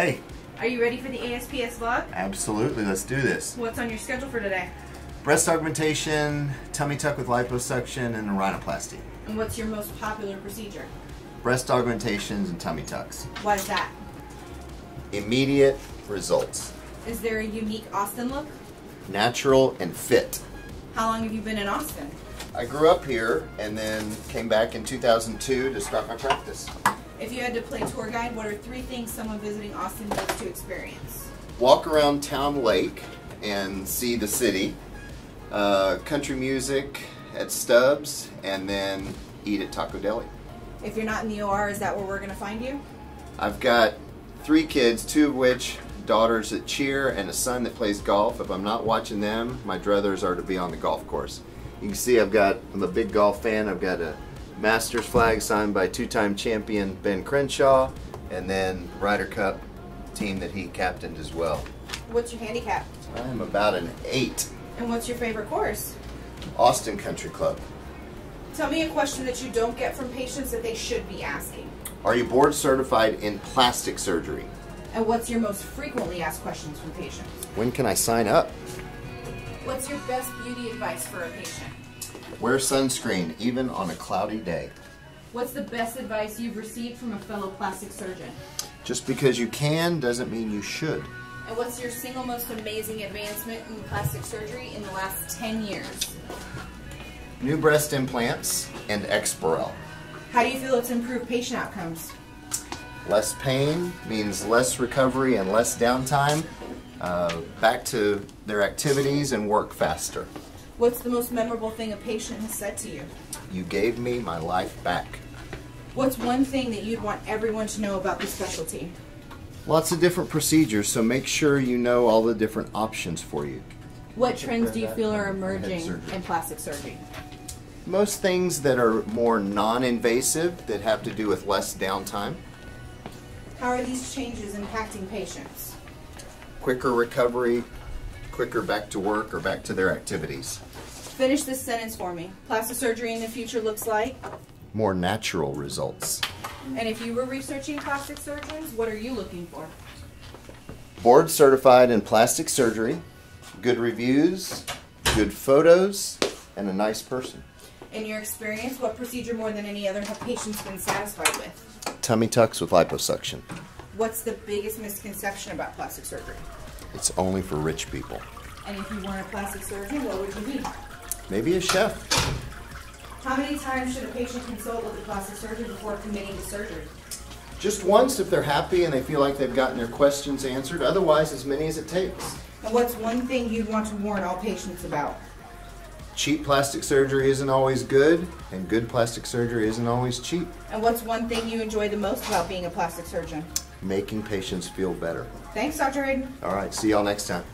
Hey. Are you ready for the ASPS vlog? Absolutely, let's do this. What's on your schedule for today? Breast augmentation, tummy tuck with liposuction, and rhinoplasty. And what's your most popular procedure? Breast augmentations and tummy tucks. Why is that? Immediate results. Is there a unique Austin look? Natural and fit. How long have you been in Austin? I grew up here and then came back in 2002 to start my practice. If you had to play tour guide, what are three things someone visiting Austin needs to experience? Walk around Town Lake and see the city, country music at Stubbs, and then eat at Taco Deli. If you're not in the OR, is that where we're going to find you? I've got three kids, two of which daughters that cheer and a son that plays golf. If I'm not watching them, my druthers are to be on the golf course. You can see I'm a big golf fan. I've got a Masters flag signed by two-time champion Ben Crenshaw, and then Ryder Cup team that he captained as well. What's your handicap? I'm about an 8. And what's your favorite course? Austin Country Club. Tell me a question that you don't get from patients that they should be asking. Are you board certified in plastic surgery? And what's your most frequently asked questions from patients? When can I sign up? What's your best beauty advice for a patient? Wear sunscreen, even on a cloudy day. What's the best advice you've received from a fellow plastic surgeon? Just because you can doesn't mean you should. And what's your single most amazing advancement in plastic surgery in the last 10 years? New breast implants and Exparel. How do you feel it's improved patient outcomes? Less pain means less recovery and less downtime. Back to their activities and work faster. What's the most memorable thing a patient has said to you? You gave me my life back. What's one thing that you'd want everyone to know about the specialty? Lots of different procedures, so make sure you know all the different options for you. What trends do you feel are emerging in plastic surgery? Most things that are more non-invasive, that have to do with less downtime. How are these changes impacting patients? Quicker recovery, quicker back to work or back to their activities. Finish this sentence for me. Plastic surgery in the future looks like? More natural results. And if you were researching plastic surgeons, what are you looking for? Board certified in plastic surgery, good reviews, good photos, and a nice person. In your experience, what procedure more than any other have patients been satisfied with? Tummy tucks with liposuction. What's the biggest misconception about plastic surgery? It's only for rich people. And if you weren't a plastic surgeon, what would you be? Maybe a chef. How many times should a patient consult with a plastic surgeon before committing to surgery? Just once if they're happy and they feel like they've gotten their questions answered. Otherwise, as many as it takes. And what's one thing you'd want to warn all patients about? Cheap plastic surgery isn't always good, and good plastic surgery isn't always cheap. And what's one thing you enjoy the most about being a plastic surgeon? Making patients feel better. Thanks, Dr. Haydon. All right, see y'all next time.